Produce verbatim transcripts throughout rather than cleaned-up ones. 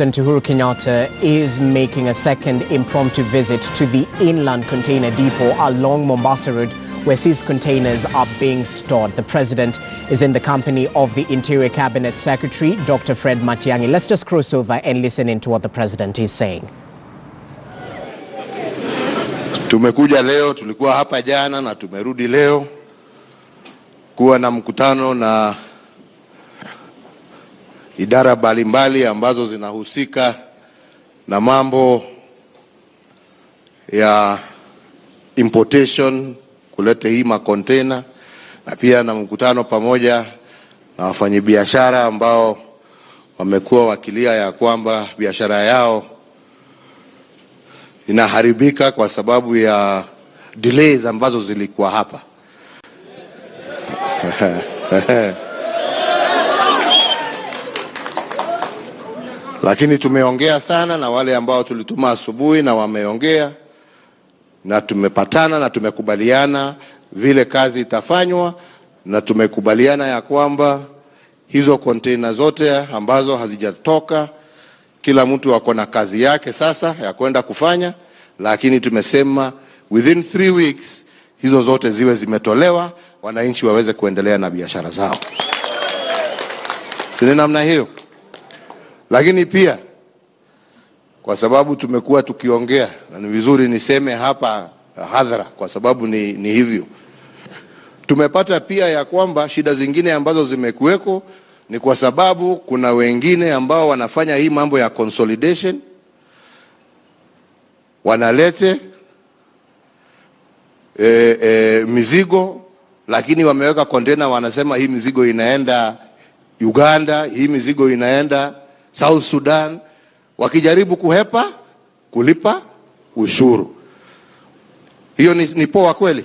President Uhuru Kenyatta is making a second impromptu visit to the inland container depot along Mombasa Road, where seized containers are being stored. The president is in the company of the Interior Cabinet Secretary, Doctor Fred Matiangi. Let's just cross over and listen into what the president is saying. Tumekuja leo, tulikuwa hapa jana na tumerudi leo kuwa na mkutano na idara mbalimbali ambazo zinahusika na mambo ya importation, kuleta hii makontena, na pia na mkutano pamoja na wafanyabiashara ambao wamekuwa wakilia ya kwamba biashara yao inaharibika kwa sababu ya delays ambazo zilikuwa hapa. Lakini tumeongea sana na wale ambao tulituma asubuhi na wameongea, na tumepatana na tumekubaliana vile kazi itafanywa, na tumekubaliana ya kwamba hizo container zote ambazo hazijatoka, kila mtu ako na kazi yake sasa ya kwenda kufanya, lakini tumesema within three weeks hizo zote ziwe zimetolewa, wananchi waweze kuendelea na biashara zao. Sina namna hiyo. Lakini pia kwa sababu tumekuwa tukiongea, na ni vizuri niseme hapa hadhara kwa sababu ni, ni hivyo. Tumepata pia ya kwamba shida zingine ambazo zimekuweko ni kwa sababu kuna wengine ambao wanafanya hii mambo ya consolidation, wanalete e, e, mizigo, lakini wameweka container, wanasema hii mizigo inaenda Uganda, hii mizigo inaenda South Sudan, wakijaribu kuhepa kulipa ushuru. Hiyo ni, ni poa kweli.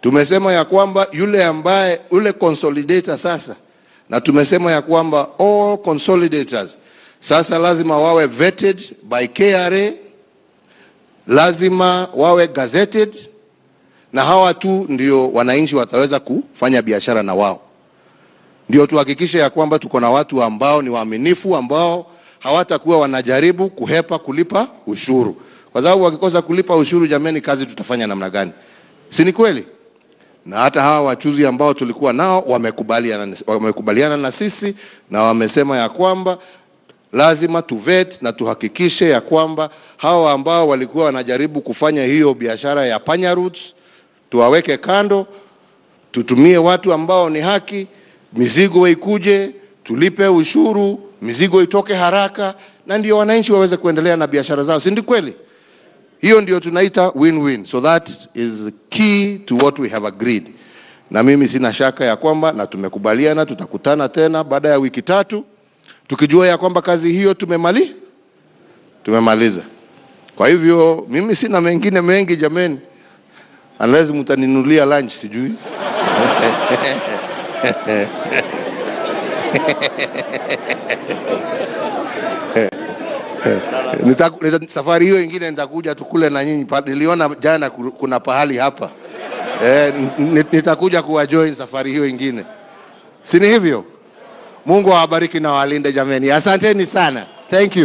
Tumesema ya kwamba yule ambaye ule consolidator sasa, na tumesema ya kwamba all consolidators sasa lazima wawe vetted by K R A, lazima wawe gazetted, na hawa tu ndio wananchi wataweza kufanya biashara na wao. Ndio tuhakikishe ya kwamba tuko na watu ambao ni waaminifu, ambao hawatakuwa wanajaribu kuhepa kulipa ushuru. Kwa sababu wakikosa kulipa ushuru, jamani, kazi tutafanya namna gani? Si ni kweli? Na hata hawa wachuzi ambao tulikuwa nao wamekubaliana wamekubaliana na sisi, na wamesema ya kwamba lazima tuvet na tuhakikishe ya kwamba hawa ambao walikuwa wanajaribu kufanya hiyo biashara ya Panya Roots tuwaweke kando, tutumie watu ambao ni haki, mizigo ikuje, tulipe ushuru, mizigo itoke haraka, na ndio wananchi waweze kuendelea na biashara zao. Si ndio kweli? Hiyo ndio tunaita win-win. So that is key to what we have agreed. Na mimi sina shaka ya kwamba, na tumekubaliana tutakutana tena baada ya wiki tatu, tukijua ya kwamba kazi hiyo tumemali tumemaliza. Kwa hivyo mimi sina mengine mengi jameni, unless mtaninulia lunch sijui. Nita, nita, safari hiyo ingine nitakuja tukule na nyinyi. Niliona jana kuna pahali hapa, eh, nitakuja kuwa join safari hiyo ingine. Si ni hivyo? Mungu awabariki na walinde jameni. Asanteni sana. Thank you.